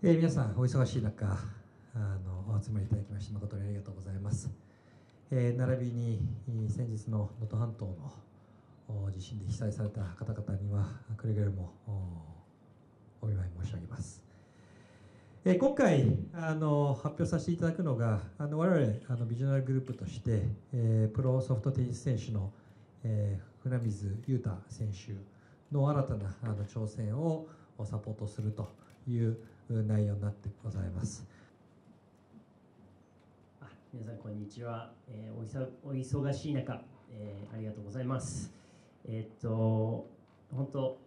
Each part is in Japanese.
皆さんお忙しい中お集まりいただきまして誠にありがとうございます。並びに先日の能登半島の地震で被災された方々にはくれぐれもお見舞い申し上げます。今回発表させていただくのが我々ビジョナルグループとしてプロソフトテニス選手の船水雄太選手の新たな挑戦をサポートするという内容になってございます。皆さんこんにちは。お忙しい中、ありがとうございます。本当、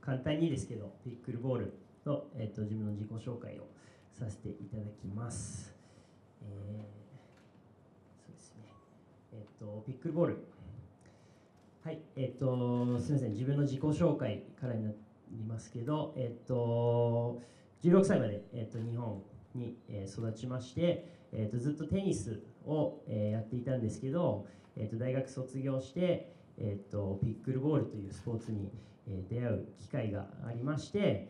簡単にですけどピックルボールの、自分の自己紹介をさせていただきます。そうですね、ピックルボール、はい、すみません、自分の自己紹介からになりますけど、16歳まで、日本に育ちまして、ずっとテニスをやっていたんですけど、大学卒業して、ピックルボールというスポーツに出会う機会がありまして、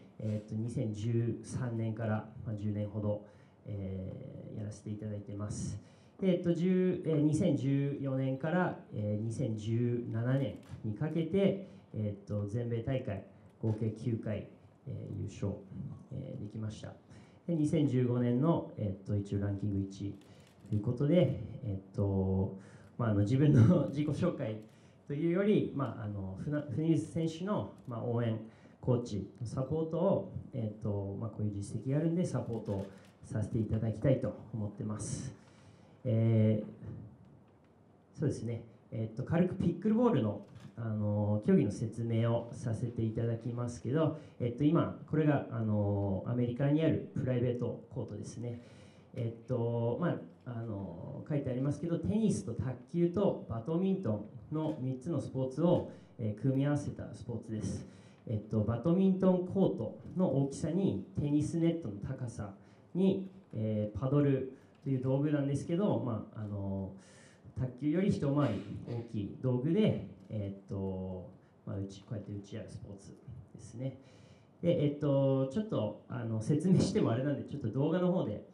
2013年から10年ほど、やらせていただいてます。2014年から2017年にかけて、全米大会合計9回、優勝、できました。2015年の、一応ランキング1位ということで、自分の自己紹介というより、船水選手の、応援コーチのサポートを、こういう実績があるんでサポートをさせていただきたいと思ってます。そうですね、軽くピックルボールの、競技の説明をさせていただきますけど、今これが、アメリカにあるプライベートコートですね。書いてありますけど、テニスと卓球とバドミントンの3つのスポーツを、組み合わせたスポーツです。バドミントンコートの大きさにテニスネットの高さに、パドルという道具なんですけど、卓球より一回り大きい道具で、こうやって打ち合うスポーツですね。で、ちょっと説明してもあれなんで、ちょっと動画の方で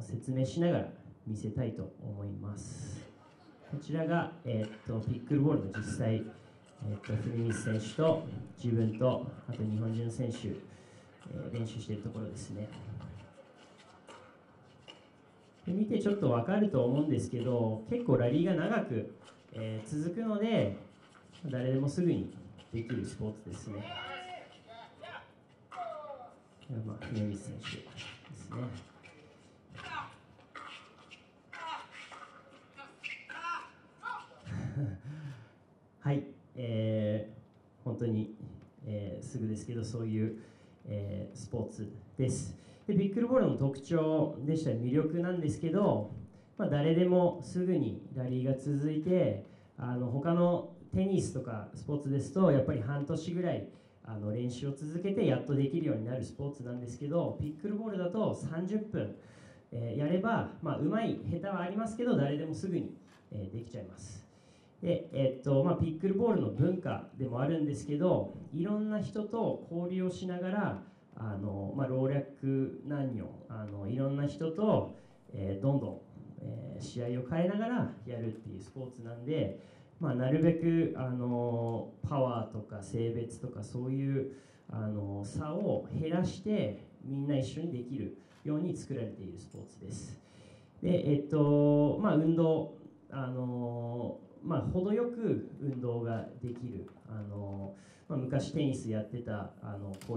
説明しながら見せたいと思います。こちらが、ピックルボールの実際、船水選手と自分とあと日本人の選手、練習しているところですね。見てちょっと分かると思うんですけど、結構ラリーが長く、続くので誰でもすぐにできるスポーツですね。船水選手ですね。はい、本当に、すぐですけどそういう、スポーツです。でピックルボールの特徴でした魅力なんですけど、誰でもすぐにラリーが続いて、他のテニスとかスポーツですとやっぱり半年ぐらい練習を続けてやっとできるようになるスポーツなんですけど、ピックルボールだと30分、やれば、うまい下手はありますけど誰でもすぐに、できちゃいます。でピックルボールの文化でもあるんですけど、いろんな人と交流をしながら老若男女いろんな人と、どんどん、試合を変えながらやるっていうスポーツなんで、なるべくパワーとか性別とかそういう差を減らしてみんな一緒にできるように作られているスポーツです。で運動程よく運動ができる昔テニスやってた高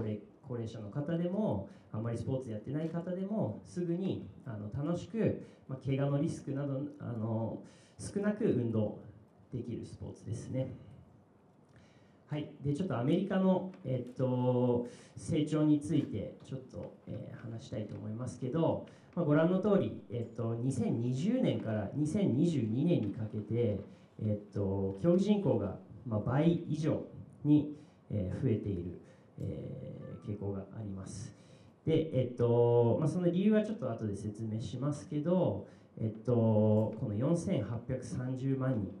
齢者の方でもあんまりスポーツやってない方でもすぐに楽しく、怪我のリスクなど少なく運動できるスポーツですね。はい、でちょっとアメリカの、成長についてちょっと、話したいと思いますけど、ご覧の通り、2020年から2022年にかけて、競技人口が、倍以上に、増えている、傾向があります。で、その理由はちょっと後で説明しますけど、この4830万人、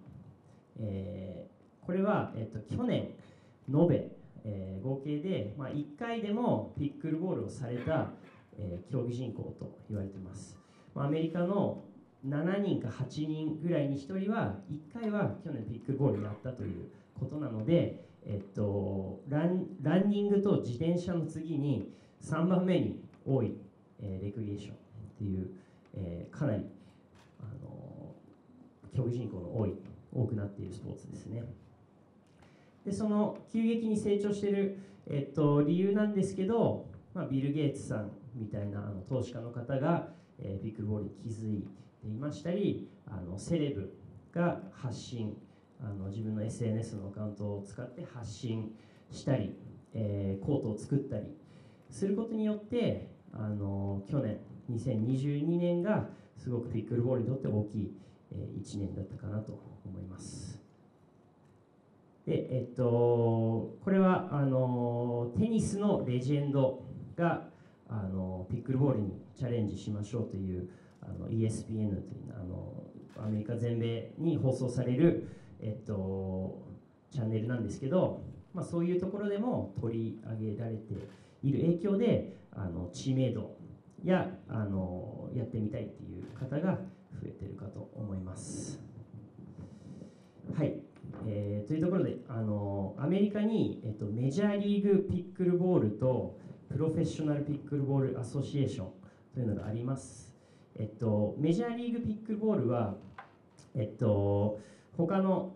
これは、去年延べ、合計で、1回でもピックルボールをされた、競技人口と言われています。アメリカの7人か8人ぐらいに1人は1回は去年ピックルボールやったということなので、ランニングと自転車の次に3番目に多い、レクリエーションっていう、かなり、競技人口の多くなっているスポーツですね。でその急激に成長している、理由なんですけど、ビル・ゲイツさんみたいな投資家の方が、ピックルボールに気づいていましたり、セレブが発信、自分の SNS のアカウントを使って発信したり、コートを作ったりすることによって去年2022年がすごくピックルボールにとって大きい1年だったかなと思います。でこれはテニスのレジェンドがピックルボールにチャレンジしましょうというESPN というアメリカ全米に放送される、チャンネルなんですけど、そういうところでも取り上げられている影響で知名度ややってみたいという方が増えているかと思います。はいというところでアメリカに、メジャーリーグピックルボールとプロフェッショナルピックルボールアソシエーションというのがあります。メジャーリーグピックルボールは、他の、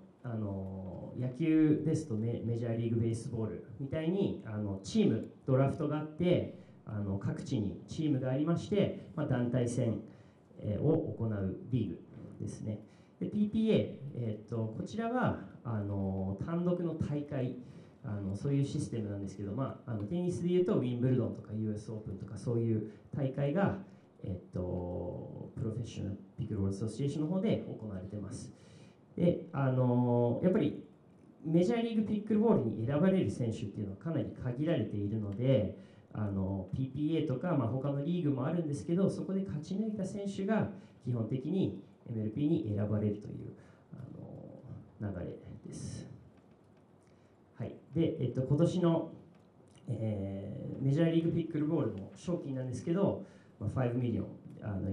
野球ですとメジャーリーグベースボールみたいにチームドラフトがあって各地にチームがありまして、団体戦を行うリーグですね。で PPA、こちらは単独の大会そういうシステムなんですけど、テニスでいうとウィンブルドンとか US オープンとかそういう大会が、プロフェッショナルピックルボールアソシエーションの方で行われています。でやっぱりメジャーリーグピックルボールに選ばれる選手っていうのはかなり限られているのでPPA とか、他のリーグもあるんですけどそこで勝ち抜いた選手が基本的に MLB に選ばれるという流れです。はいで今年の、メジャーリーグピックルボールの賞金なんですけど、5ミリオン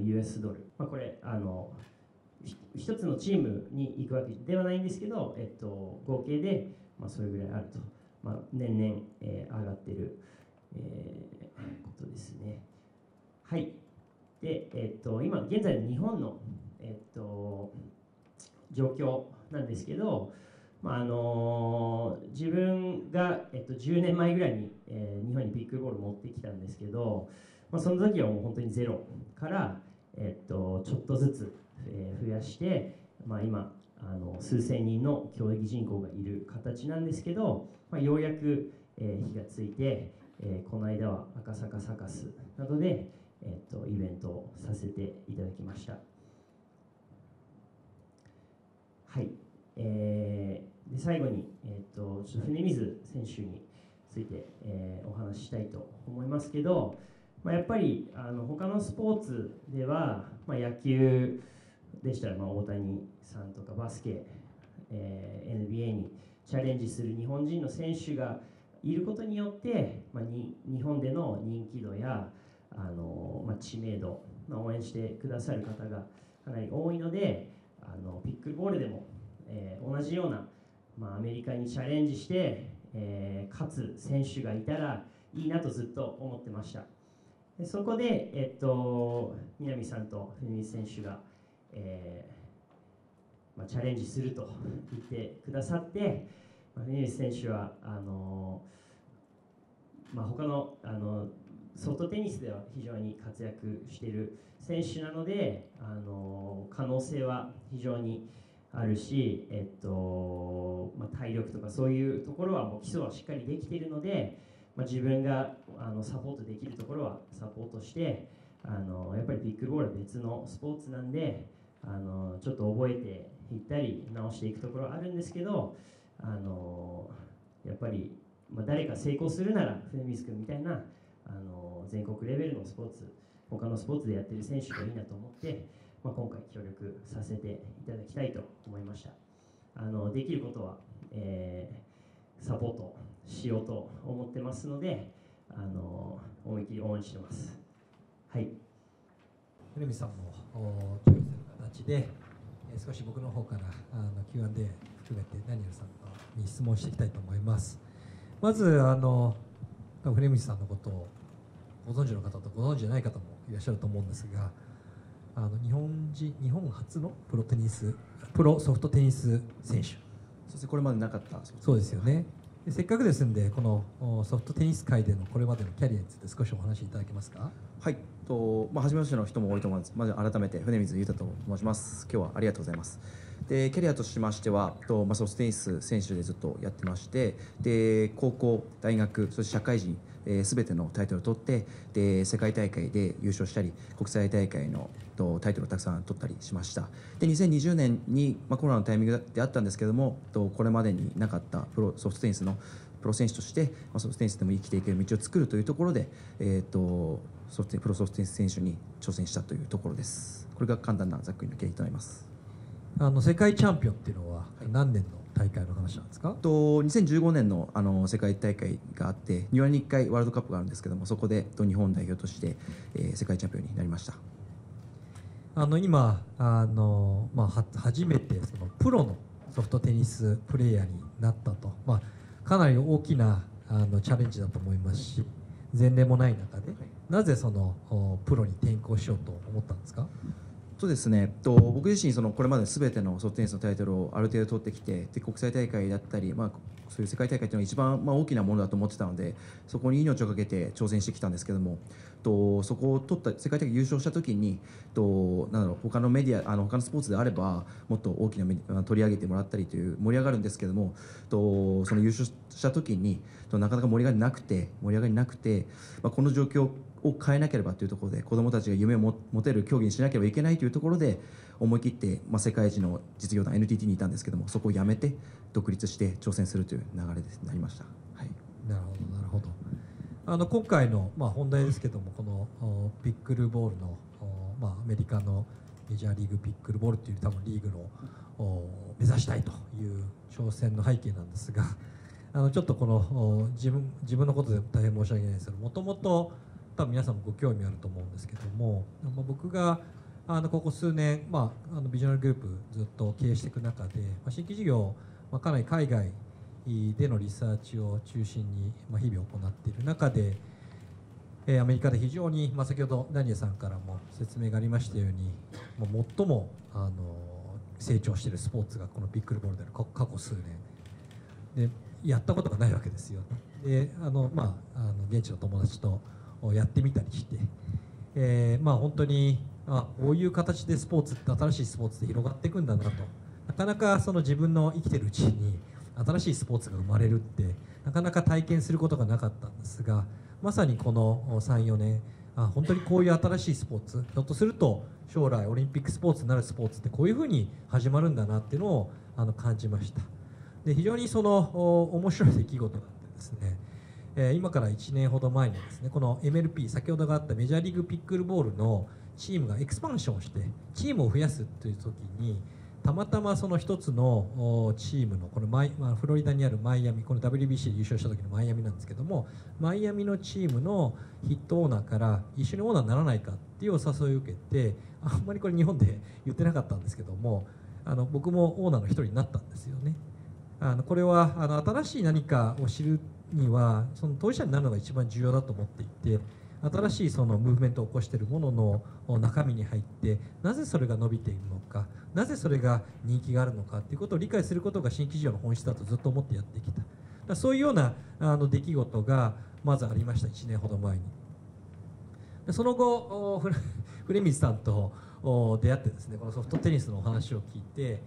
US ドル、これ一つのチームに行くわけではないんですけど、合計で、それぐらいあると、年々、上がっている、ことですね。はいで、今現在の日本の、状況なんですけど、自分が、10年前ぐらいに、日本にピックルボール持ってきたんですけど、その時はもう本当にゼロから、ちょっとずつ増やして、今数千人の競技人口がいる形なんですけど、ようやく、火がついて、この間は赤坂サカスなどで、イベントをさせていただきました。はいで最後に、船水選手について、お話ししたいと思いますけど、やっぱり他のスポーツでは、野球でしたら、大谷さんとかバスケ、NBA にチャレンジする日本人の選手がいることによって、日本での人気度や知名度、応援してくださる方がかなり多いのでピックルボールでも、同じような、アメリカにチャレンジして、勝つ選手がいたらいいなとずっと思ってました。でそこで、南さんと文水選手が、チャレンジすると言ってくださって、文水選手は他のソフトテニスでは非常に活躍している選手なので可能性は非常にあるし、体力とかそういうところはもう基礎はしっかりできているので、自分がサポートできるところはサポートしてやっぱりピックルボールは別のスポーツなんでちょっと覚えていったり直していくところはあるんですけどやっぱり、誰か成功するなら船水君みたいな全国レベルのスポーツ他のスポーツでやってる選手がいいなと思って、今回協力させていただきたいと思いました。できることは、サポートしようと思ってますので、思い切り応援してます。はい、米海さんも注意する形で少し僕の方からQ&A 含めてダニエルさんに質問していきたいと思います。まず米海さんのことをご存知の方とご存知じゃない方もいらっしゃると思うんですが、日本初のプロソフトテニス選手、そしてこれまでなかったそうですよね。でせっかくですので、このソフトテニス界でのこれまでのキャリアについて少しお話しいただけますか。はい、初めましての人も多いと思います。まず改めて船水裕太と申します。今日はありがとうございます。でキャリアとしましては、ソフトテニス選手でずっとやってまして、で高校、大学、そして社会人、全てのタイトルを取って、で世界大会で優勝したり、国際大会のタイトルをたくさん取ったりしました。で2020年に、コロナのタイミングであったんですけども、これまでになかったソフトテニスのプロ選手として、ソフトテニスでも生きていける道を作るというところで、プロソフトテニス選手に挑戦したというところです。これが簡単なざっくりの経緯となります。世界チャンピオンっていうのは何年の大会の話なんですか。2015年の世界大会があって、2年に1回ワールドカップがあるんですけども、そこで日本代表として世界チャンピオンになりました。今初めてプロのソフトテニスプレーヤーになったと、かなり大きなチャレンジだと思いますし、前例もない中でなぜプロに転向しようと思ったんですか。そうですね、僕自身これまで全てのソフトテニスのタイトルをある程度取ってきて、で国際大会だったり、そういう世界大会というのが一番、大きなものだと思ってたので、そこに命をかけて挑戦してきたんですけども、そこを取った世界大会優勝した時に他のメディア他のスポーツであればもっと大きなメディア取り上げてもらったりという盛り上がるんですけども、その優勝した時になかなか盛り上がりなくて、この状況を変えなければというところで、子どもたちが夢を持てる競技にしなければいけないというところで、思い切って、世界一の実業団 NTT にいたんですけども、そこを辞めて独立して挑戦するという流れになりました。はい、なるほど今回の、本題ですけども、このピックルボールの、アメリカのメジャーリーグピックルボールという多分リーグを目指したいという挑戦の背景なんですが、ちょっと自分のことで大変申し訳ないですけど、もともと多分皆さんもご興味あると思うんですけども、僕がここ数年、ビジュアルグループずっと経営していく中で、新規事業、かなり海外でのリサーチを中心に日々行っている中で、アメリカで非常に、先ほどダニエルさんからも説明がありましたように、最も成長しているスポーツがこのピックルボールである、過去数年でやったことがないわけですよ。で現地の友達とやってみたりして、本当にこういう形でスポーツって新しいスポーツで広がっていくんだなと、なかなか自分の生きてるうちに新しいスポーツが生まれるってなかなか体験することがなかったんですが、まさにこの 3,4 年本当にこういう新しいスポーツ、ひょっとすると将来オリンピックスポーツになるスポーツってこういうふうに始まるんだなっていうのを感じました。で非常に面白い出来事があってですね、今から1年ほど前にですね、この MLP、 先ほどがあったメジャーリーグピックルボールのチームがエクスパンションしてチームを増やすという時に、たまたま一つのチームのフロリダにあるマイアミ、この WBC で優勝した時のマイアミなんですけども、マイアミのチームのヒットオーナーから一緒にオーナーにならないかっていうお誘いを受けて、あんまりこれ日本で言ってなかったんですけども、僕もオーナーの一人になったんですよね。これは新しい何かを知るには当事者になるのが一番重要だと思っていて、新しいムーブメントを起こしているものの中身に入って、なぜそれが伸びているのか、なぜそれが人気があるのかということを理解することが新規事業の本質だとずっと思ってやってきた。そういうような出来事がまずありました、1年ほど前に。その後古水さんと出会ってですね、このソフトテニスのお話を聞いて、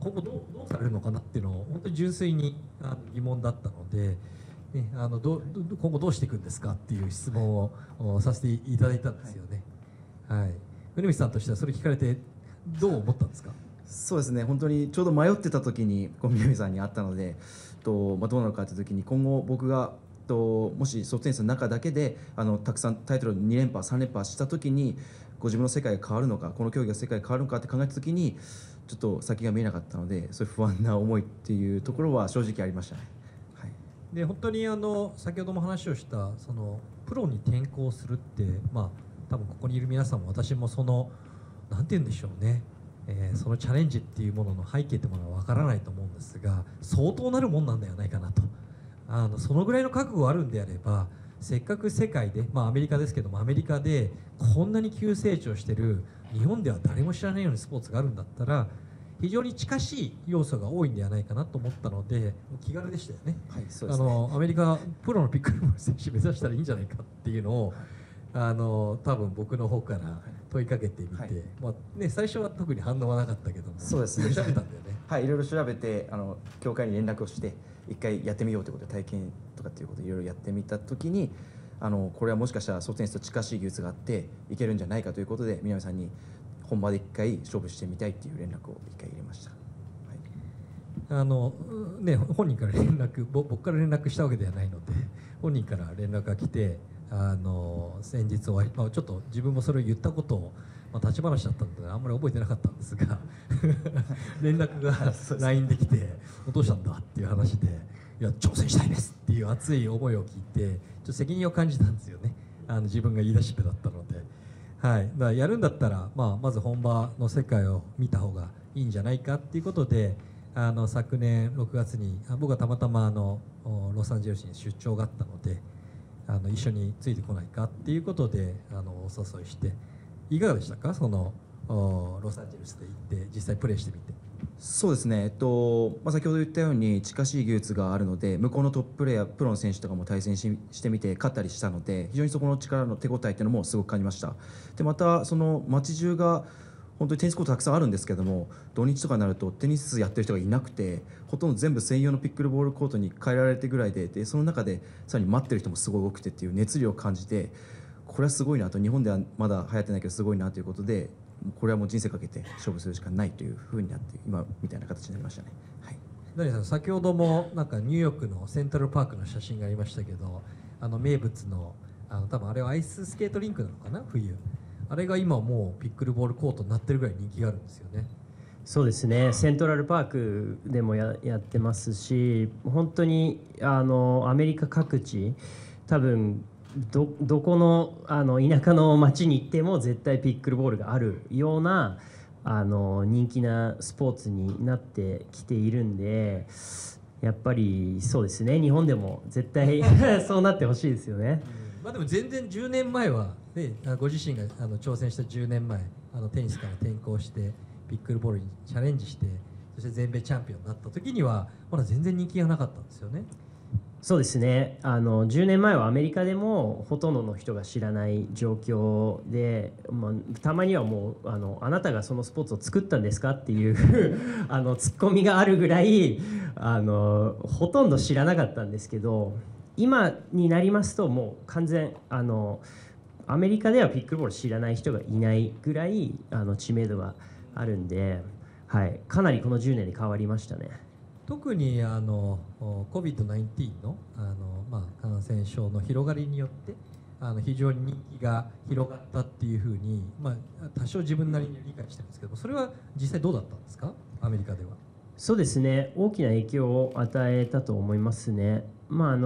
今後どうされるのかなっていうのを本当に純粋に疑問だったので、今後どうしていくんですかっていう質問をさせていただいたんですよね。はい、古水さんとしてはそれ聞かれてどう思ったんですか。そうですね、本当にちょうど迷ってた時に古水さんに会ったので、どうなのかという時に、今後僕がもしソフトテニスの中だけでたくさんタイトルを2連覇3連覇した時に、ご自分の世界が変わるのか、この競技が世界が変わるのかって考えた時に、ちょっと先が見えなかったので、そういう不安な思いっていうところは正直ありましたね。はい、で本当に先ほども話をしたそのプロに転向するって、まあ、多分ここにいる皆さんも私もそのなんて言うんでしょうね、そのチャレンジっていうものの背景ってものは分からないと思うんですが、相当なるもんなんではないかなと、そのぐらいの覚悟があるんであれば、せっかく世界で、まあ、アメリカですけども、アメリカでこんなに急成長してる、日本では誰も知らないようなスポーツがあるんだったら非常に近しい要素が多いんではないかなと思ったので、気軽でしたよね。はい、そうですね。アメリカプロのピックルボール選手目指したらいいんじゃないかっていうのを多分僕の方から問いかけてみて、はい、まあね、最初は特に反応はなかったけども、そうですね、調べたんだよね。はい、いろいろ調べて協会に連絡をして一回やってみようということで、体験とかっていうことでいろいろやってみたときに、これはもしかしたらソフトテニスと近しい技術があっていけるんじゃないかということで、南さんに本場で一回勝負してみたいっていう連絡を一回入れました。はい、ね、本人から連絡、僕から連絡したわけではないので、本人から連絡が来て、先日終わり、まあ、ちょっと自分もそれを言ったことを、まあ、立ち話だったのであんまり覚えてなかったんですが連絡が LINE できてどうしたんだっていう話で、いや挑戦したいですっていう熱い思いを聞いて、ちょっと責任を感じたんですよね。自分が言い出しっぺだったので、はい、だからやるんだったら、まあ、まず本場の世界を見た方がいいんじゃないかっていうことで、昨年6月に僕はたまたまロサンゼルスに出張があったので、一緒についてこないかっていうことでお誘いして、いかがでしたか、そのロサンゼルスで行って実際プレーしてみて。そうですね、まあ、先ほど言ったように近しい技術があるので、向こうのトッププレーヤー、プロの選手とかも対戦してみて勝ったりしたので、非常にそこの力の手応えというのもすごく感じました。でまたその街中が本当にテニスコートたくさんあるんですけども、土日とかになるとテニスやってる人がいなくて、ほとんど全部専用のピックルボールコートに変えられてぐらい でその中でさらに待ってる人もすごい多くてっていう熱量を感じて、これはすごいなと、日本ではまだ流行ってないけどすごいなということで、これはもう人生かけて勝負するしかないというふうになって、今みたいな形になりましたね。はい、谷さん先ほどもなんかニューヨークのセントラルパークの写真がありましたけど、名物の多分あれはアイススケートリンクなのかな、冬あれが今もうピックルボールコートになってるぐらい人気があるんですよね。そうですね、セントラルパークでも やってますし、本当にアメリカ各地、多分どこの田舎の町に行っても絶対ピックルボールがあるような人気なスポーツになってきているんで、やっぱりそうですね、日本でも絶対そうなってほしいですよね。まあ、でも全然10年前は、ね、ご自身が挑戦した10年前テニスから転向してピックルボールにチャレンジして、そして全米チャンピオンになった時にはまだ全然人気がなかったんですよね。そうですね、10年前はアメリカでもほとんどの人が知らない状況で、まあ、たまにはもうあなたがそのスポーツを作ったんですかっていうツッコミがあるぐらいほとんど知らなかったんですけど、今になりますともう完全アメリカではピックルボール知らない人がいないぐらい知名度があるんで、はい、かなりこの10年で変わりましたね。特にCOVID-19 の、まあ、感染症の広がりによって非常に人気が広がったっていうふうに、まあ、多少自分なりに理解してるんですけども、それは実際どうだったんですか、アメリカでは。そうですね、大きな影響を与えたと思いますね。まあ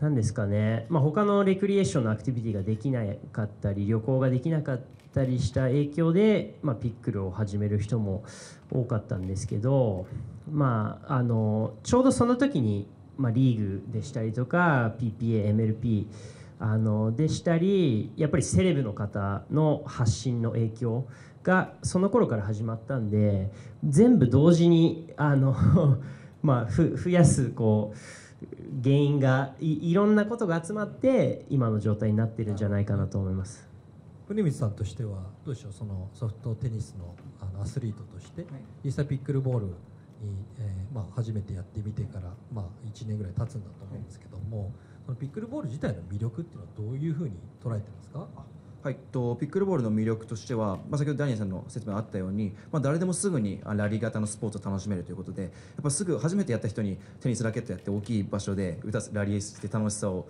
何ですかね、まあ、他のレクリエーションのアクティビティができなかったり、旅行ができなかったりした影響で、まあ、ピックルを始める人も多かったんですけど、まあ、ちょうどその時に、まあ、リーグでしたりとか PPA、MLP でしたり、やっぱりセレブの方の発信の影響がその頃から始まったんで、全部同時にまあ、増やす原因がいろんなことが集まって今の状態になってるんじゃないかなと思います。船光さんとしてはどうでしょう、そのソフトテニスのアスリートとして、はい、実際ピックルボールに、まあ、初めてやってみてから、まあ、1年ぐらい経つんだと思うんですけども、はい、そのピックルボール自体の魅力っていうのはどういうふうに捉えてますか。はい、ピックルボールの魅力としては、まあ、先ほどダニエルさんの説明あったように、まあ、誰でもすぐにラリー型のスポーツを楽しめるということで、やっぱすぐ初めてやった人にテニスラケットやって大きい場所でラリーして楽しさを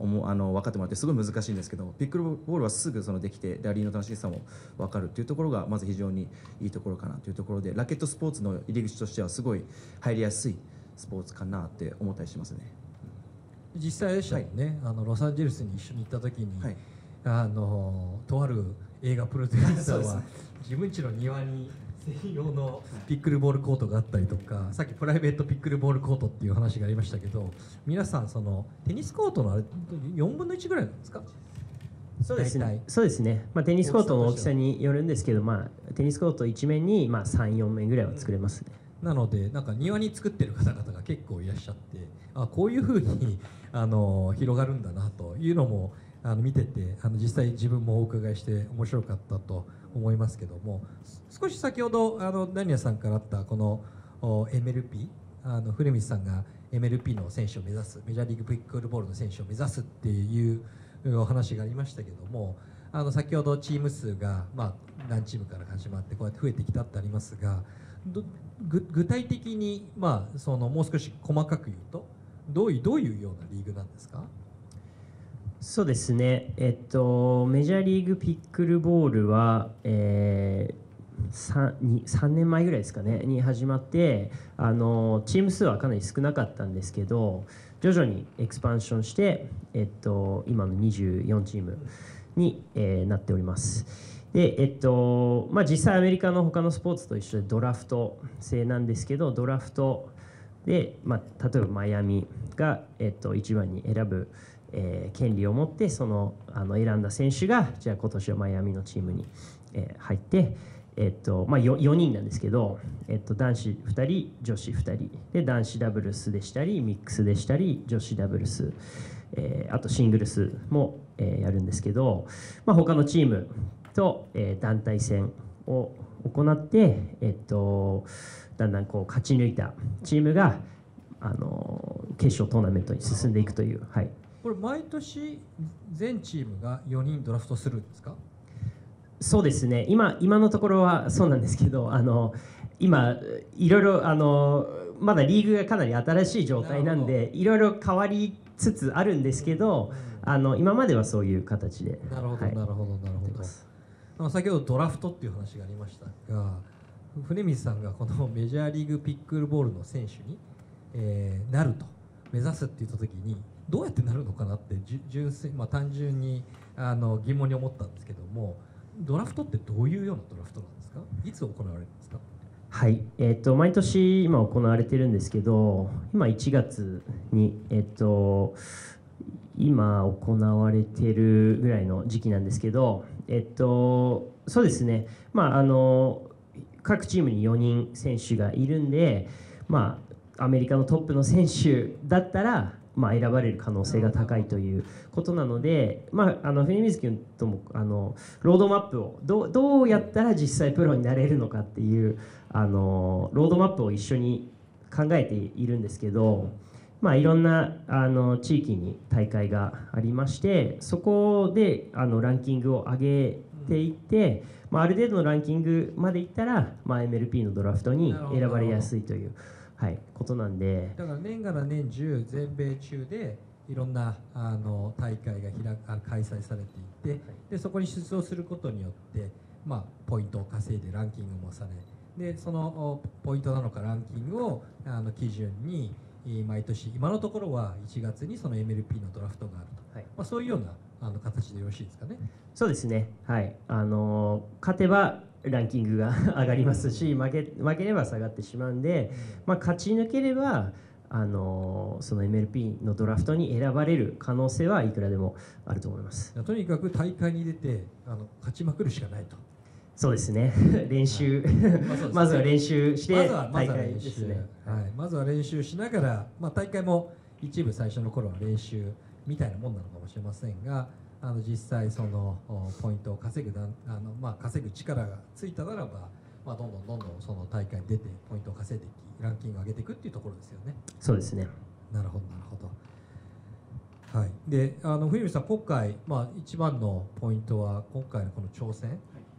分かってもらって、すごい難しいんですけど、ピックルボールはすぐできてラリーの楽しさも分かるというところがまず非常にいいところかなというところで、ラケットスポーツの入り口としてはすごい入りやすいスポーツかなって思ったりしますね。実際でしたもんね、はい、ロサンゼルスに一緒に行った時に、はい、とある映画プロデューサーは自分家の庭に専用のピックルボールコートがあったりとか、さっきプライベートピックルボールコートっていう話がありましたけど、皆さんそのテニスコートのあれ4分の1ぐらいなんですか？そうですね、そうですね、まあ、テニスコートの大きさによるんですけど、まあ、テニスコート1面に、まあ、3、4面ぐらいは作れますね。なのでなんか庭に作ってる方々が結構いらっしゃって、あ、こういうふうに広がるんだなというのも見てて、実際自分もお伺いして面白かったと思いますけども、少し先ほどダニアさんからあったこの MLP、 古光さんが MLP の選手を目指す、メジャーリーグピックルボールの選手を目指すっていうお話がありましたけども、先ほどチーム数が、まあ、何チームから始まってこうやって増えてきたってありますが、具体的に、まあ、もう少し細かく言うとどういうようなリーグなんですか？そうですね、メジャーリーグピックルボールは、3年前ぐらいですかねに始まって、チーム数はかなり少なかったんですけど、徐々にエクスパンションして、今の24チームに、なっております。で、まあ、実際アメリカの他のスポーツと一緒でドラフト制なんですけど、ドラフトで、まあ、例えばマイアミが、1番に選ぶ権利を持って、選んだ選手がじゃあ今年はマイアミのチームに、入って、まあ、4人なんですけど、男子2人女子2人で、男子ダブルスでしたりミックスでしたり女子ダブルス、あとシングルスも、やるんですけど、まあ、他のチームと、団体戦を行って、だんだんこう勝ち抜いたチームが決勝トーナメントに進んでいくという。はい、これ毎年全チームが4人ドラフトするんですか？そうですね、今のところはそうなんですけど、今いろいろまだリーグがかなり新しい状態なんで、いろいろ変わりつつあるんですけど、今まではそういう形で。なるほど、はい、なるほど、なるほど。先ほどドラフトっていう話がありましたが、船水さんがこのメジャーリーグピックルボールの選手に、なると目指すって言った時に、どうやってなるのかなってまあ、単純に疑問に思ったんですけども、ドラフトってどういうようなドラフトなんですか？いつ行われるんですか？はい、毎年今行われてるんですけど、今1月に、今行われてるぐらいの時期なんですけど、そうですね、まあ、各チームに4人選手がいるんで、まあ、アメリカのトップの選手だったら、まあ、選ばれる可能性が高いということなので、まあ、フェニミズ君ともロードマップをどうやったら実際プロになれるのかっていうロードマップを一緒に考えているんですけど、まあ、いろんな地域に大会がありまして、そこでランキングを上げていって、まあ、ある程度のランキングまでいったら、まあ、MLP のドラフトに選ばれやすいという。はい、ことなんで、だから年がら年中全米中でいろんな大会が開催されていて、でそこに出場することによって、まあ、ポイントを稼いでランキングもされ、でそのポイントなのかランキングを基準に毎年、今のところは1月にその MLP のドラフトがあると、はい、まあ、そういうような形でよろしいですかね。そうですね、はい、勝てばランキングが上がりますし、負ければ下がってしまうんで、まあ、勝ち抜ければその MLP のドラフトに選ばれる可能性はいくらでもあると思います。とにかく大会に出て勝ちまくるしかないと。そうですね、練習、はい、まずは練習して、大会ですね、まずは練習しながら、まあ、大会も一部最初の頃は練習みたいなもんなのかもしれませんが、実際そのポイントを稼ぐ力がついたならば、まあ、どんどんその大会に出てポイントを稼いでいき、ランキングを上げていくっていうところですよね。そうですね。なるほど、なるほど。はい、で冬美さん、今回、まあ、一番のポイントは今回のこの挑戦、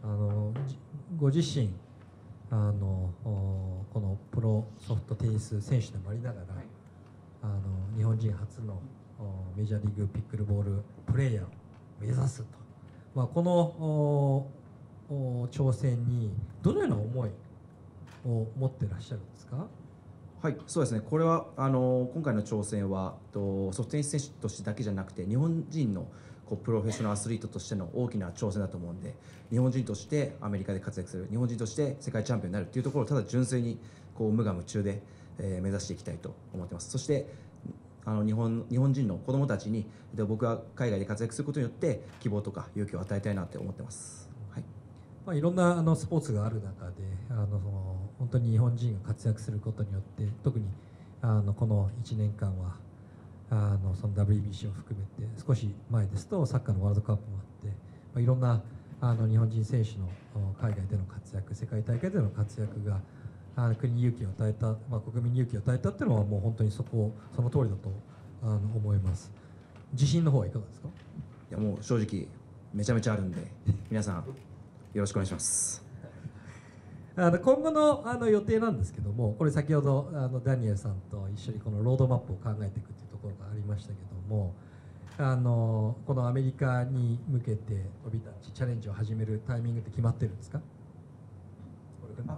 はい、ご自身このプロソフトテニス選手でもありながら、はい、日本人初のメジャーリーグピックルボールプレーヤーを目指すと、まあ、この挑戦にどのような思いを持ってらっしゃるんですか？はい、そうですね。これは今回の挑戦はソフトテニス選手としてだけじゃなくて、日本人のプロフェッショナルアスリートとしての大きな挑戦だと思うんで、日本人としてアメリカで活躍する、日本人として世界チャンピオンになるというところをただ純粋に無我夢中で目指していきたいと思ってます。そして日本人の子どもたちに僕が海外で活躍することによって希望とか勇気を与えたいなって思ってます。はい。まあいろんなスポーツがある中で本当に日本人が活躍することによって、特にこの1年間はその WBC を含めて、少し前ですとサッカーのワールドカップもあって、まあ、いろんな日本人選手の海外での活躍、世界大会での活躍が国に勇気を与えた、まあ、国民に勇気を与えたっていうのはもう本当にその通りだと思います。自信の方はいかがですか？いや、もう正直めちゃめちゃあるんで皆さんよろしくお願いします。今後の予定なんですけども、これ先ほどダニエルさんと一緒にこのロードマップを考えていくというところがありましたけども、このアメリカに向けてビタッチチャレンジを始めるタイミングって決まってるんですか？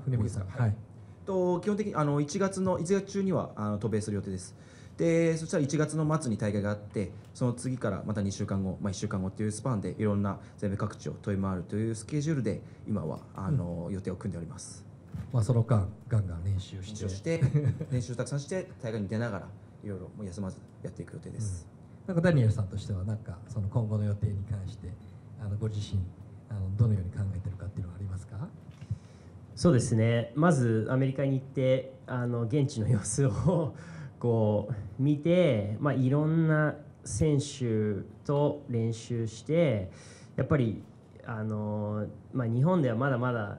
基本的に1月中には渡米する予定です。でそしたら1月の末に大会があって、その次からまた2週間後、1週間後というスパンでいろんな全米各地を飛び回るというスケジュールで今は予定を組んでおります。まあ、その間ガンガン練習して練習たくさんして大会に出ながらいろいろ休まずやっていく予定です。なんかダニエルさんとしてはその今後の予定に関してご自身どのように考えてるかっていうのはありますか？そうですね、まずアメリカに行って現地の様子を見て、いろんな選手と練習して、やっぱり日本ではまだまだ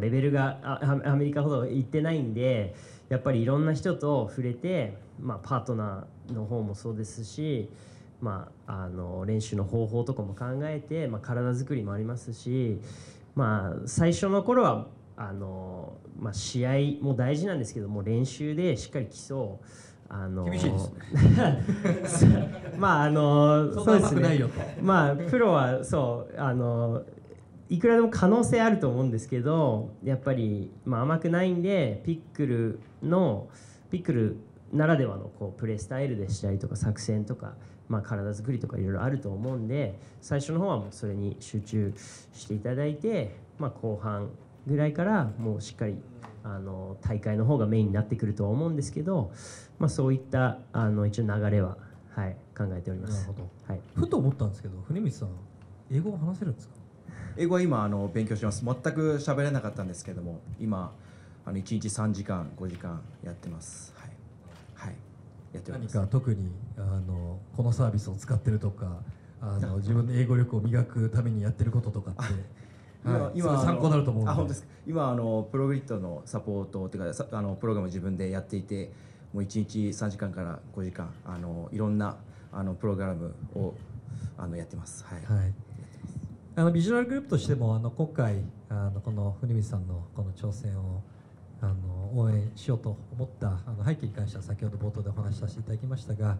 レベルがアメリカほどいってないんで、やっぱりいろんな人と触れて、パートナーの方もそうですし、練習の方法とかも考えて、体作りもありますし、最初の頃は試合も大事なんですけども、練習でしっかり基礎を厳しいですねそうですね、プロはそういくらでも可能性あると思うんですけど、やっぱり、甘くないんで、ピックルならではのプレースタイルでしたりとか作戦とか、体作りとかいろいろあると思うんで、最初の方はもうそれに集中していただいて、後半ぐらいからもうしっかり大会の方がメインになってくるとは思うんですけど、そういった一応流れは、考えております。なるほど、はい。ふと思ったんですけど、船光さん英語を話せるんですか？英語は今勉強してます。全く喋れなかったんですけども、今1日3時間5時間やってます。はい、やってます。何か特にこのサービスを使ってるとか自分の英語力を磨くためにやってることとかって今参考になると思うので。本当ですか。今プログリッドのサポートというかプログラムを自分でやっていて、もう1日3時間から5時間いろんなプログラムをやってます。はい。ビジュアルグループとしても今回この船光さんのこの挑戦を応援しようと思った背景に関しては先ほど冒頭でお話しさせていただきましたが、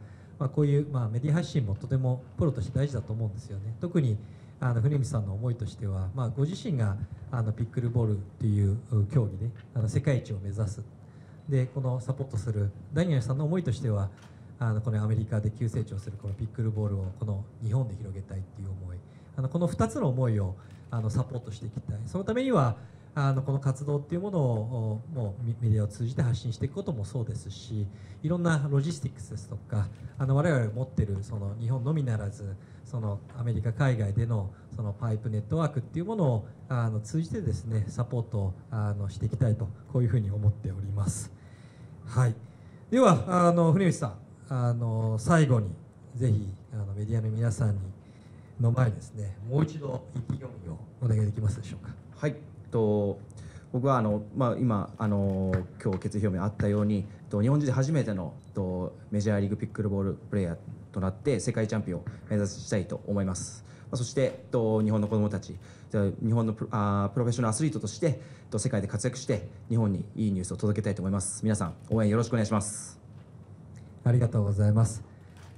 こういうメディア発信もとてもプロとして大事だと思うんですよね。特に船光さんの思いとしては、ご自身がピックルボールという競技で世界一を目指す、でこのサポートするダニエルさんの思いとしては、このアメリカで急成長するこのピックルボールをこの日本で広げたいという思い、この2つの思いをサポートしていきたい。そのためにはこの活動というものをもうメディアを通じて発信していくこともそうですし、いろんなロジスティックスですとか我々が持っているその日本のみならずそのアメリカ海外でのそのパイプネットワークというものを通じてですねサポートをしていきたいと、こういうふうに思っております。はい、では船口さん最後にぜひメディアの皆さんの前にですねもう一度意気込みをお願いできますでしょうか？はい、僕は今今日決意表明あったように日本人で初めてのメジャーリーグピックルボールプレーヤーとなって世界チャンピオンを目指したいと思います。そして日本の子どもたち、日本のプロフェッショナルアスリートとして世界で活躍して日本にいいニュースを届けたいと思います。皆さん応援よろしくお願いします。ありがとうございます。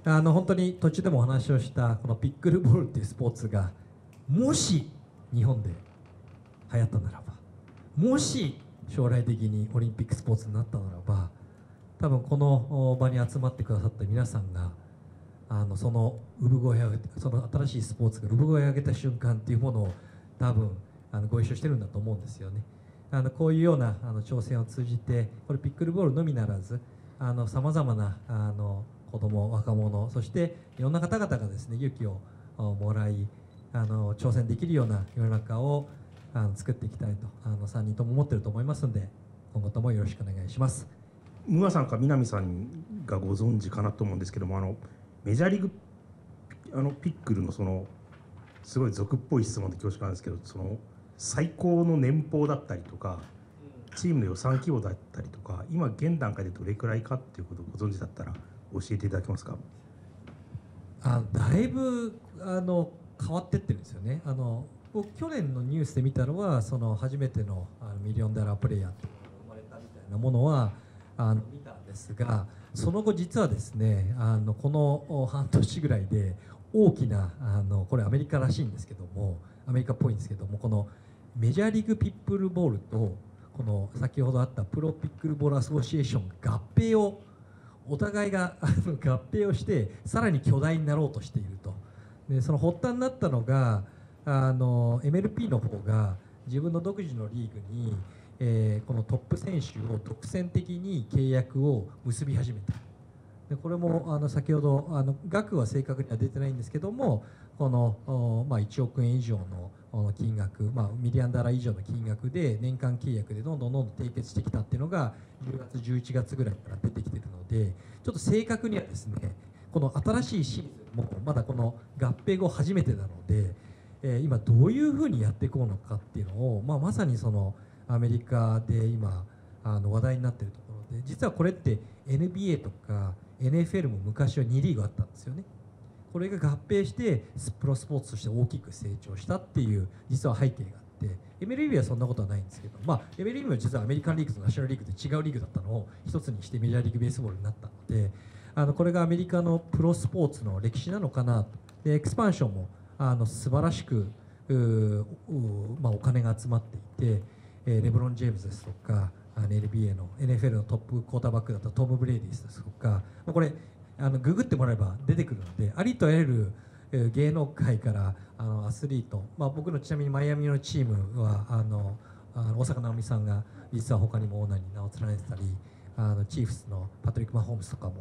本当に途中でもお話をしたこのピックルボールというスポーツがもし日本で流行ったならば、もし将来的にオリンピックスポーツになったならば、多分この場に集まってくださった皆さんがその産声を上げて、その新しいスポーツが産声を上げた瞬間っていうものを多分ご一緒してるんだと思うんですよね。こういうような挑戦を通じて、これピックルボールのみならずさまざまな子ども、若者、そしていろんな方々がですね、勇気をもらい挑戦できるような世の中を作っていきたいと3人とも思ってると思いますので、今後ともよろしくお願いします。ムガさんか南さんがご存知かなと思うんですけども、メジャーリーグピックルのすごい俗っぽい質問で恐縮なんですけど、最高の年俸だったりとかチームの予算規模だったりとか、今現段階でどれくらいかっていうことをご存知だったら教えていただけますか？だいぶ変わってってるんですよね。僕去年のニュースで見たのは、初めてのミリオンダラープレイヤーって生まれたみたいなものは見たんですが、その後実はですね、この半年ぐらいで大きなこれアメリカらしいんですけども、アメリカっぽいんですけども、このメジャーリーグピックルボールとこの先ほどあったプロピックルボールアソシエーション合併をお互いが合併をしてさらに巨大になろうとしていると。でその発端になったのがMLP の方が自分の独自のリーグにこのトップ選手を独占的に契約を結び始めた。でこれも先ほど額は正確には出てないんですけども、この1億円以上の金額、ミリオンダラー以上の金額で年間契約でどんどん締結してきたっていうのが10月11月ぐらいから出てきているので、ちょっと正確にはですね、この新しいシーズンもまだこの合併後初めてなので、今どういうふうにやっていこうのかっていうのを、まさにアメリカで今話題になっているところで、実はこれって NBA とか NFL も昔は2リーグあったんですよね。これが合併してプロスポーツとして大きく成長したっていう実は背景があって、MLB はそんなことはないんですけど、MLB も実はアメリカンリーグとナショナルリーグで違うリーグだったのを一つにしてメジャーリーグベースボールになったので、これがアメリカのプロスポーツの歴史なのかなと。でエクスパンションも素晴らしくお金が集まっていて、レブロン・ジェームズですとか NBA の NFL のトップクォーターバックだったトム・ブレイディですとか、これググってもらえば出てくるので、ありとあらゆる芸能界からアスリート、僕のちなみにマイアミのチームは大坂なおみさんが実は他にもオーナーに名を連ねてたり、チーフスのパトリック・マホームズとかも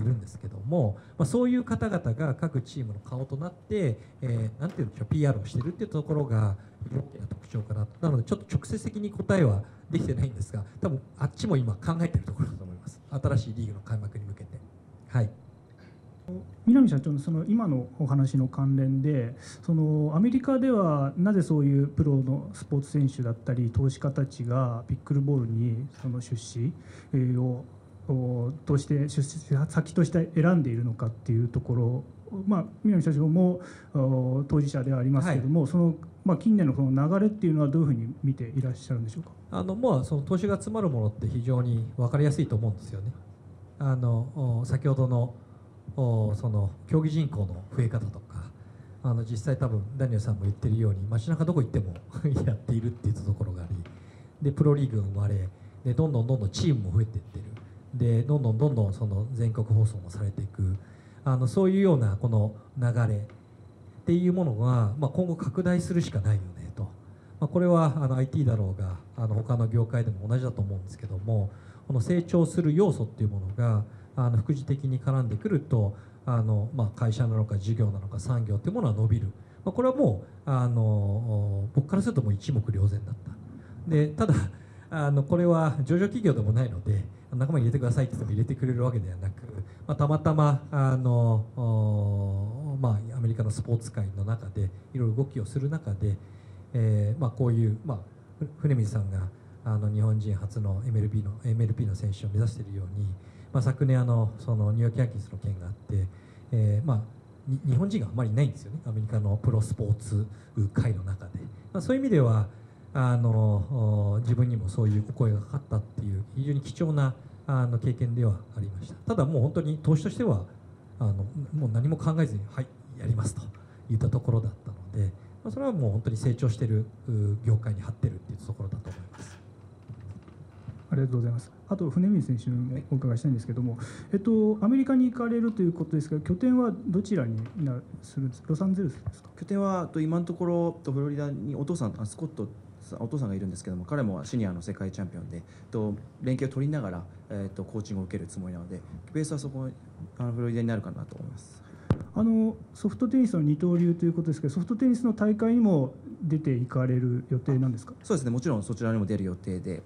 いるんですけども、そういう方々が各チームの顔となってなんていうんでしょう、 PR をしているっていうところが大きな特徴かなと。なのでちょっと直接的に答えはできてないんですが、多分あっちも今考えているところだと思います、新しいリーグの開幕に向けて。はい、南社長の今のお話の関連で、アメリカではなぜそういうプロのスポーツ選手だったり投資家たちがピックルボールに出資をとして出資先として選んでいるのかっていうところ、南社長も当事者ではありますけれども、はい、近年の流れっていうのはどういうふうに見ていらっしゃるんでしょうか？その投資が集まるものって非常に分かりやすいと思うんですよね。先ほどの競技人口の増え方とか、実際多分ダニエルさんも言ってるように街中どこ行ってもやっているっていうところがあり、でプロリーグが生まれでどんどんチームも増えていってる、でどんどん全国放送もされていく、そういうようなこの流れっていうものは、今後拡大するしかないよねと、これはIT だろうが他の業界でも同じだと思うんですけども、この成長する要素っていうものが副次的に絡んでくると会社なのか事業なのか産業っていうものは伸びる、これはもう僕からするともう一目瞭然だった。でただこれは上場企業でもないので仲間に入れてくださいって言っても入れてくれるわけではなく、たまたまアメリカのスポーツ界の中でいろいろ動きをする中で、こういう船水さんが日本人初の MLP の選手を目指しているように、昨年ニューヨーク・ヤンキースの件があって、日本人があまりいないんですよね、アメリカのプロスポーツ界の中で。そういう意味では自分にもそういうお声がかかったっていう非常に貴重な経験ではありました。ただもう本当に投資としてはもう何も考えずにはいやりますといったところだったので、それはもう本当に成長している業界に張ってるっていうところだと思います。りがとうございます。あと船見選手にお伺いしたいんですけども、アメリカに行かれるということですが、拠点はどちらにするんですか？ロサンゼルスですか？拠点は今のところフロリダにお父さんスコットお父さんがいるんですけども、彼もシニアの世界チャンピオンで連携を取りながら、コーチングを受けるつもりなので、ベースはそこフロリダになるかなと思います。ソフトテニスの二刀流ということですけど、ソフトテニスの大会にも出ていかれる予定なんですか？そうですね、もちろんそちらにも出る予定で、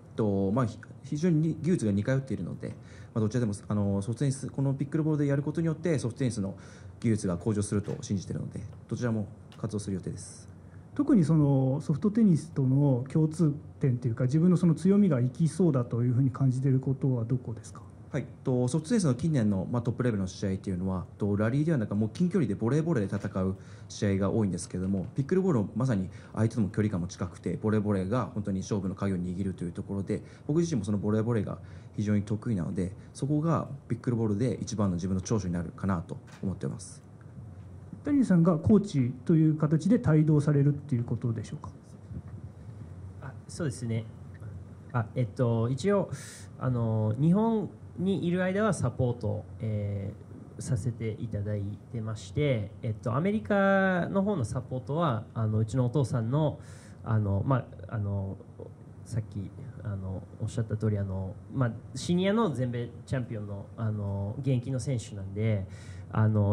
非常に技術が似通っているので、どちらでもソフトテニス、このピックルボールでやることによってソフトテニスの技術が向上すると信じているので、どちらも活動する予定です。特にソフトテニスとの共通点というか、自分の強みが生きそうだというふうに感じていることはどこですか？はい、ソフトテニスの近年の、トップレベルの試合というのはラリーではなく、もう近距離でボレーボレーで戦う試合が多いんですけれども、ピックルボールはまさに相手との距離感も近くて、ボレーボレーが本当に勝負の鍵を握るというところで、僕自身もそのボレーボレーが非常に得意なので、そこがピックルボールで一番の自分の長所になるかなと思っています。谷さんがコーチという形で帯同されるということでしょうか？そうですね。一応日本にいる間はサポート、させていただいてまして、アメリカの方のサポートはうちのお父さんのさっきおっしゃった通りシニアの全米チャンピオンの現役の選手なんで、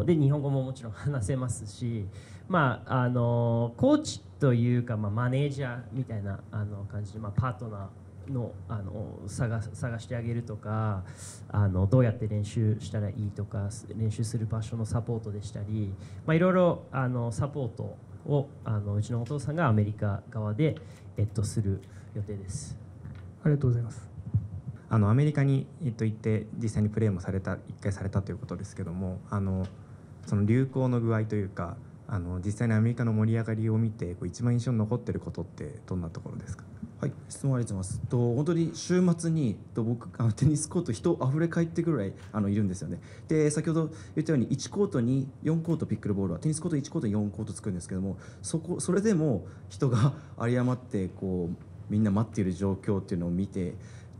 で日本語ももちろん話せますし、コーチというか、マネージャーみたいな感じで、パートナーの探してあげるとか、どうやって練習したらいいとか、練習する場所のサポートでしたり、いろいろサポートをうちのお父さんがアメリカ側で、する予定です。ありがとうございます。アメリカに、行って実際にプレーも1回されたということですけども、その流行の具合というか、実際にアメリカの盛り上がりを見て一番印象に残っていることってどんなところですか？はい、質問ありがとうございます。本当に週末に僕テニスコート人あふれ返ってくるぐらいいるんですよね。で先ほど言ったように1コートに4コートピックルボールはテニスコート1コートに4コート作るんですけども、それでも人が有り余ってみんな待っている状況っていうのを見て、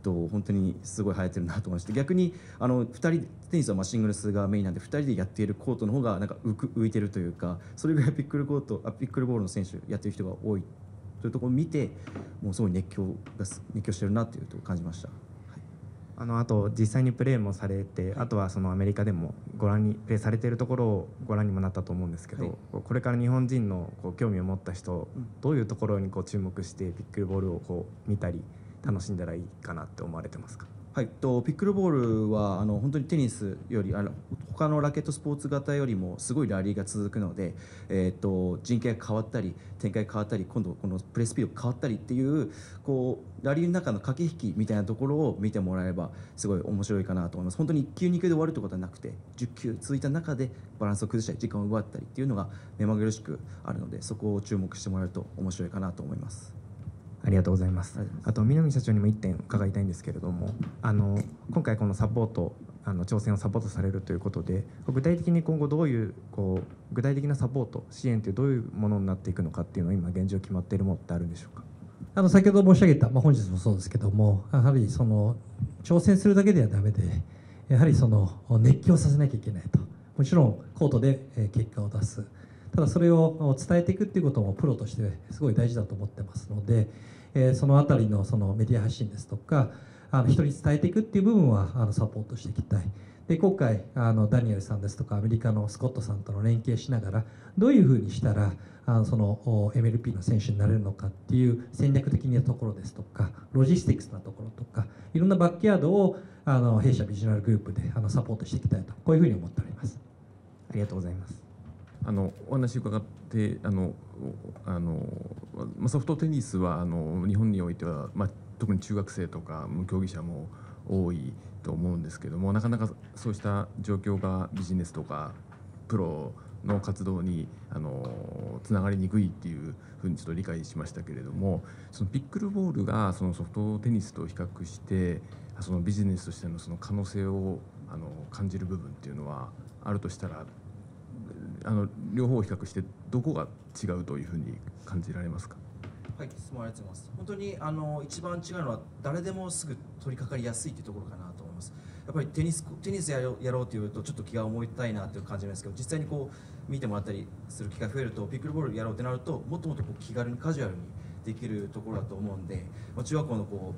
本当にすごい流行ってるなと思いまして、逆に2人テニスはシングルスがメインなんで2人でやっているコートの方がなんか浮いてるというか、それぐらいピックルボールの選手やってる人が多いというところを見て、もうすごい熱狂してるなというところを感じました。はい、あと実際にプレーもされて、あとはアメリカでもプレーされているところをご覧にもなったと思うんですけど、はい、これから日本人の興味を持った人、どういうところに注目してピックルボールを見たり楽しんだらいいかなって思われてますか？はい、ピックルボールは本当にテニスより他のラケットスポーツ型よりもすごいラリーが続くので、陣形が変わったり展開が変わったり、今度このプレースピードが変わったりっていうラリーの中の駆け引きみたいなところを見てもらえればすごい面白いかなと思います。本当に1球2球で終わるということはなくて、10球続いた中でバランスを崩したり時間を奪ったりっていうのが目まぐるしくあるので、そこを注目してもらえると面白いかなと思います。ありがとうございます。あと南社長にも1点伺いたいんですけれども、今回この挑戦をサポートされるということで、具体的に今後どういう具体的なサポート支援ってどういうものになっていくのかっていうのは、今現状決まっているものってあるんでしょうか？先ほど申し上げた、本日もそうですけども、やはり挑戦するだけではダメで、やはり熱狂させなきゃいけないと。もちろんコートで結果を出す、ただそれを伝えていくっていうこともプロとしてすごい大事だと思ってますので、そのあたりのメディア発信ですとか、人に伝えていくっていう部分はサポートしていきたい。で今回ダニエルさんですとかアメリカのスコットさんとの連携しながら、どういうふうにしたらMLP の選手になれるのかっていう戦略的なところですとか、ロジスティックスなところとか、いろんなバックヤードを弊社ビジュアルグループでサポートしていきたいと、こういうふうに思っております。ありがとうございます。お話を伺ってソフトテニスは日本においては、特に中学生とか無競技者も多いと思うんですけども、なかなかそうした状況がビジネスとかプロの活動につながりにくいっていうふうにちょっと理解しましたけれども、そのピックルボールがソフトテニスと比較してビジネスとしての可能性を感じる部分っていうのはあるとしたら、両方を比較してどこが違うというふうに感じられますか？はい、質問ありがとうございます。本当に一番違うのは誰でもすぐ取り掛かりやすいというところかなと思います。やっぱりテニスやろうというとちょっと気が重いたいなという感じなんですけど、実際にこう見てもらったりする機会増えるとピックルボールやろうってなるともっともっとこう気軽にカジュアルにできるところだと思うんで、まあ、中学校のこ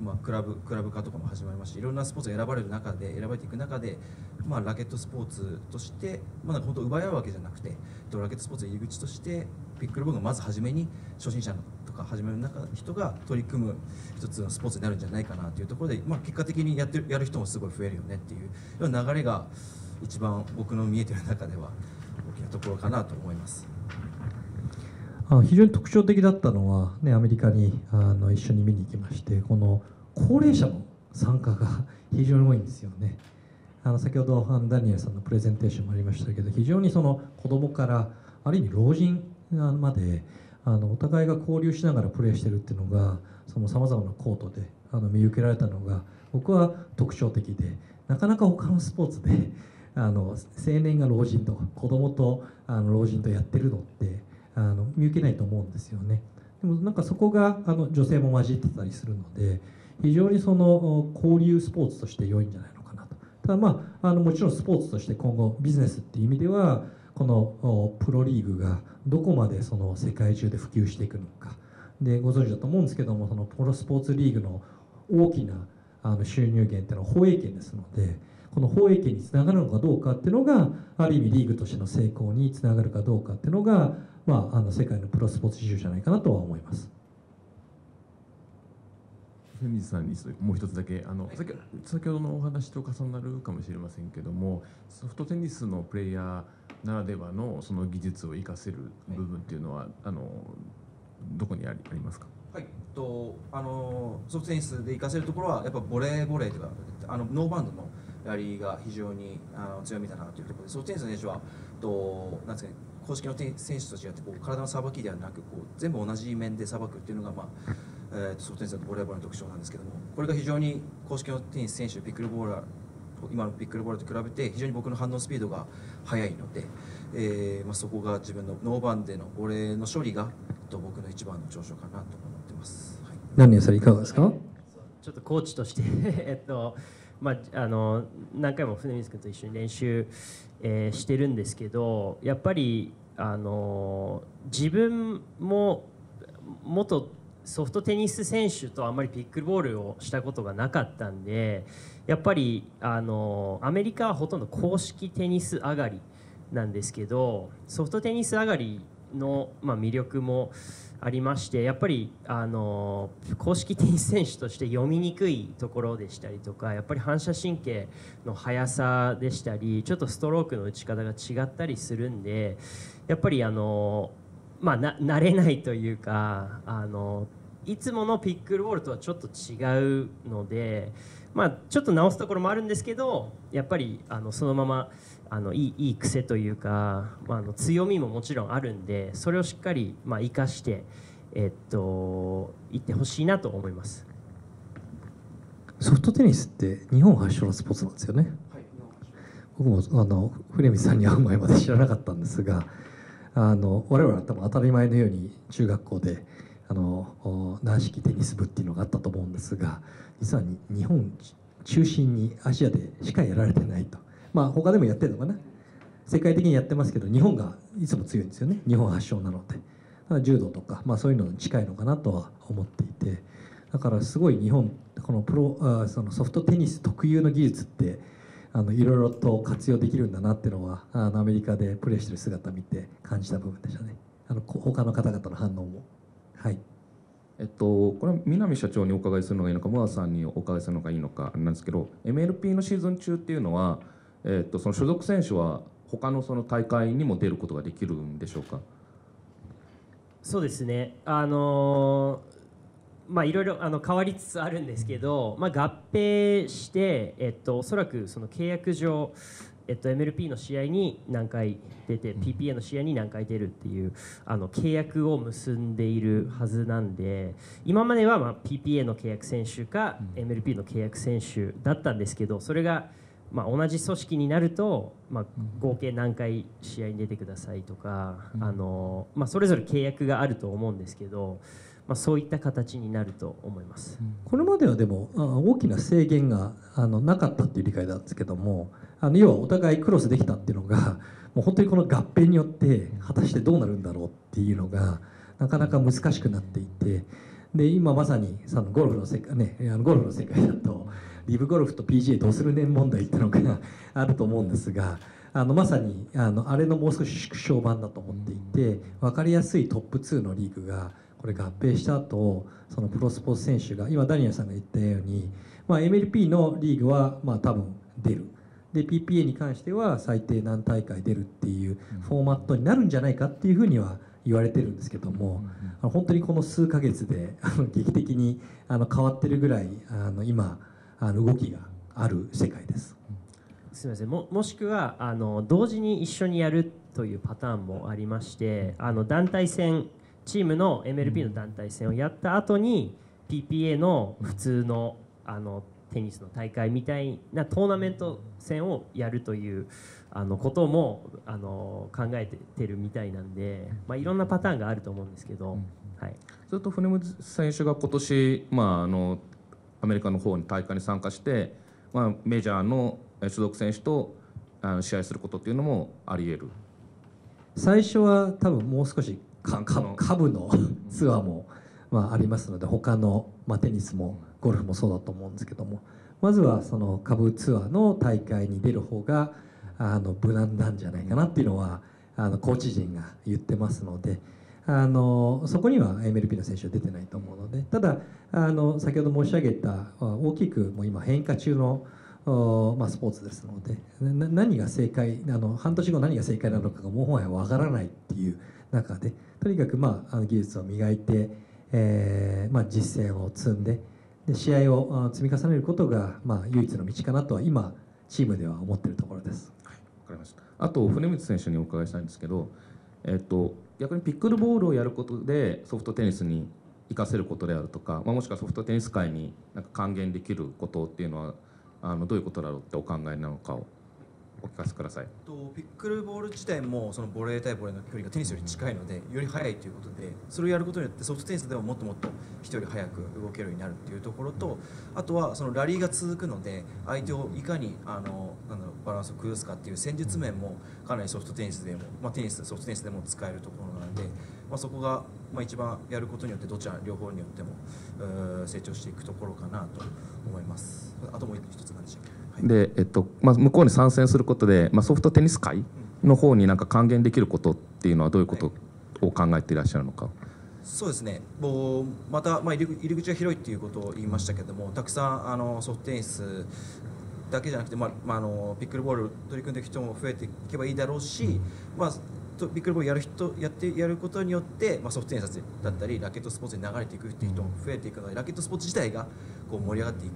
う、まあ、クラブ化とかも始まりますし、いろんなスポーツが選ばれていく中で、まあ、ラケットスポーツとして、まあ、なんか本当奪い合うわけじゃなくて、ラケットスポーツの入り口としてピックルボールがまず初めに初心者のとか初めの人が取り組む一つのスポーツになるんじゃないかなというところで、まあ、結果的にやる人もすごい増えるよねっていう流れが一番僕の見えてる中では大きなところかなと思います。非常に特徴的だったのは、ね、アメリカに一緒に見に行きまして、この高齢者の参加が非常に多いんですよね。先ほどダニエルさんのプレゼンテーションもありましたけど、非常にその子どもからある意味老人までお互いが交流しながらプレーしているっていうのが、そのさまざまなコートで見受けられたのが僕は特徴的で、なかなか他のスポーツで青年が老人とか子どもと老人とやってるのって見受けないと思うんですよね。でもなんかそこが女性も混じってたりするので、非常にその交流スポーツとして良いんじゃないのかなと。ただまあもちろんスポーツとして今後ビジネスっていう意味では、このプロリーグがどこまでその世界中で普及していくのかで、ご存知だと思うんですけども、そのプロスポーツリーグの大きな収入源っていうのは放映権ですので、この放映権につながるのかどうかっていうのが、ある意味リーグとしての成功につながるかどうかっていうのが、まあ、世界のプロスポーツ事情じゃないかなとは思います。水さんにもう一つだけ先ほどのお話と重なるかもしれませんけども、ソフトテニスのプレイヤーならではのその技術を生かせる部分っていうのは、はい、どこにありますか？はい、ソフトテニスで生かせるところはやっぱボレーとかノーバウンドのやりが非常に強みだなというところで、ソフトテニスの選手はなんですかね、公式の選手と違ってこう体のさばきではなく、こう全部同じ面でさばくっていうのが、まあソフトテニスのボレーボールの特徴なんですけども、これが非常に公式のテニス選手ピックルボールは今のピックルボールと比べて非常に僕の反応スピードが速いので、まあ、そこが自分のノーバンでのボレーの処理が僕の一番の長所かなと思ってます。はい、何年それいかがですか？ちょっとコーチとしてまあ、何回も船水君と一緒に練習、してるんですけど、やっぱり自分も元ソフトテニス選手とあんまりピックルボールをしたことがなかったんで、やっぱりアメリカはほとんど公式テニス上がりなんですけど、ソフトテニス上がりの、まあ、魅力もありまして、やっぱり公式テニス選手として読みにくいところでしたりとか、やっぱり反射神経の速さでしたり、ちょっとストロークの打ち方が違ったりするんで、やっぱりまあ、慣れないというか、いつものピックルボールとはちょっと違うので、まあ、ちょっと直すところもあるんですけど、やっぱりそのままいい癖というか、まあ、強みももちろんあるんで、それをしっかり、まあ、生かしていってほしいなと思います。ソフトテニスって日本発祥のスポーツなんですよね。はい、僕も古見さんに会う前まで知らなかったんですが、我々は多分当たり前のように中学校で軟式テニス部っていうのがあったと思うんですが、実は日本中心にアジアでしかやられてないと。まあ他でもやってるのかな、世界的にやってますけど、日本がいつも強いんですよね。日本発祥なので、だから柔道とか、まあ、そういうのに近いのかなとは思っていて、だからすごい日本このソフトテニス特有の技術っていろいろと活用できるんだなっていうのは、アメリカでプレーしてる姿を見て感じた部分でしたね。他の方々の反応も。はい。これは南社長にお伺いするのがいいのか、ムアさんにお伺いするのがいいのかなんですけど、MLP のシーズン中っていうのは、その所属選手は他のその大会にも出ることができるんでしょうか。そうですね。まあ、いろいろ変わりつつあるんですけど、まあ、合併して、おそらくその契約上、MLP の試合に何回出て PPA の試合に何回出るっていう契約を結んでいるはずなんで、今まではまあ PPA の契約選手か MLP の契約選手だったんですけど、それがまあ、同じ組織になると、まあ、合計何回試合に出てくださいとか、まあ、それぞれ契約があると思うんですけど、まあ、そういった形になると思います。これまではでも大きな制限がなかったっていう理解なんですけども、要はお互いクロスできたっていうのがもう本当にこの合併によって果たしてどうなるんだろうっていうのがなかなか難しくなっていて、で今まさにそのゴルフの世界、ね、ゴルフの世界だとリブゴルフと PGA どうするねん問題っていうのがあると思うんですが、まさにあれのもう少し縮小版だと思っていて、分かりやすいトップ2のリーグがこれ合併した後、そのプロスポーツ選手が今ダニエルさんが言ったように、まあ、MLP のリーグはまあ多分出るで PPA に関しては最低何大会出るっていうフォーマットになるんじゃないかっていうふうには言われてるんですけども、本当にこの数ヶ月で劇的に変わってるぐらい今動きがある世界です。すみません、 もしくは同時に一緒にやるというパターンもありまして、団体戦チームの MLP の団体戦をやった後に PPA の普通のテニスの大会みたいなトーナメント戦をやるということも考えてるみたいなんで、まあ、いろんなパターンがあると思うんですけど、はい、ずっとフネム選手が今年、まあ、アメリカの方に大会に参加して、まあ、メジャーの所属選手と試合することっていうのもあり得る。最初は多分もう少し下部のツアーもまあありますので、他のまあテニスもゴルフもそうだと思うんですけども、まずはその下部ツアーの大会に出る方が無難なんじゃないかなっていうのはコーチ陣が言ってますので、そこには MLP の選手は出てないと思うので、ただ先ほど申し上げた大きくもう今変化中のまあスポーツですので、何が正解半年後何が正解なのかがもはやわからないっていう中で、とにかくまあ技術を磨いて、まあ実践を積んで、で試合を積み重ねることがまあ唯一の道かなとは今チームでは思っているところです。はい、わかりました。あと船光選手にお伺いしたいんですけど、逆にピックルボールをやることでソフトテニスに生かせることであるとか、まあ、もしくはソフトテニス界になんか還元できることっていうのはどういうことだろうってお考えなのかをお聞かせください。ピックルボール自体もそのボレー対ボレーの距離がテニスより近いのでより速いということで、それをやることによってソフトテニスでももっともっと人より速く動けるようになるというところと、あとはそのラリーが続くので相手をいかにバランスを崩すかっていう戦術面もかなりソフトテニスでも、まあ、ソフトテニスでも使えるところなので、まあ、そこがまあ一番やることによってどちら両方によっても成長していくところかなと思います。あともう一つ何でしたっけ。でまあ、向こうに参戦することで、まあ、ソフトテニス界の方になんか還元できることっていうのはどういうことを考えていらっしゃるのか。そうですね、もうまた、まあ、入り口が広いっていうことを言いましたけども、たくさんソフトテニスだけじゃなくて、ピックルボール取り組んでいく人も増えていけばいいだろうし、まあピックルボールやることによって、まあ、ソフトテニスだったりラケットスポーツに流れていくっていう人も増えていくので、ラケットスポーツ自体がこう盛り上がっていく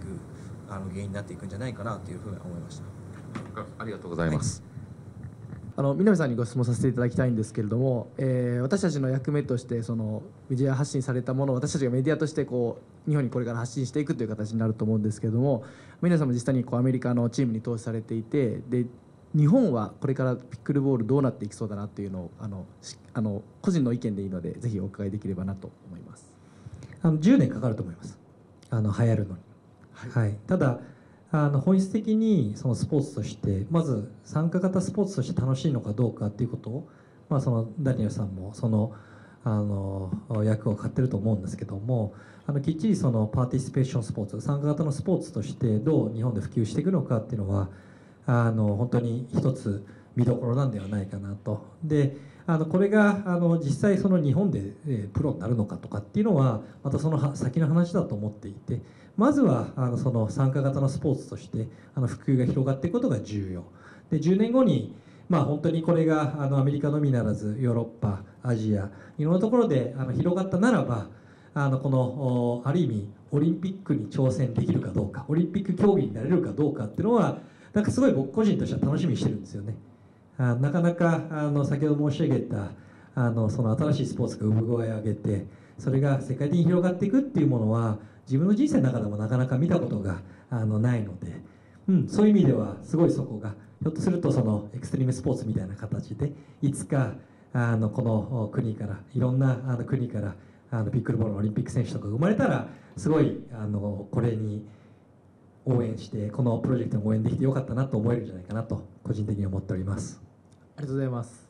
原因になっていくんじゃないかなというふうに思いました。ありがとうございます。南さんにご質問させていただきたいんですけれども、私たちの役目としてそのメディア発信されたものを私たちがメディアとしてこう日本にこれから発信していくという形になると思うんですけれども、皆さんも実際にこうアメリカのチームに投資されていて、で日本はこれからピックルボールどうなっていきそうだなというのを個人の意見でいいのでぜひお伺いできればなと思います。10年かかると思います。流行るのに。はい、ただ本質的にそのスポーツとしてまず参加型スポーツとして楽しいのかどうかっていうことを、まあ、そのダニエルさんもその役を買ってると思うんですけども、きっちりそのパーティシペーションスポーツ参加型のスポーツとしてどう日本で普及していくのかっていうのは本当に一つ見どころなんではないかなと。でこれが実際その日本でプロになるのかとかっていうのはまたその先の話だと思っていて、まずはその参加型のスポーツとして普及が広がっていくことが重要で、10年後にまあ本当にこれがアメリカのみならずヨーロッパアジアいろんなところで広がったならば、このある意味オリンピックに挑戦できるかどうかオリンピック競技になれるかどうかっていうのはなんかすごい僕個人としては楽しみにしてるんですよね。なかなか先ほど申し上げたその新しいスポーツが産声を上げてそれが世界的に広がっていくっていうものは自分の人生の中でもなかなか見たことがないので、そういう意味ではすごいそこがひょっとするとそのエクストリームスポーツみたいな形でいつかこの国からいろんな国からピックルボールのオリンピック選手とかが生まれたらすごいこれに応援してこのプロジェクトに応援できてよかったなと思えるんじゃないかなと個人的に思っております。ありがとうございます。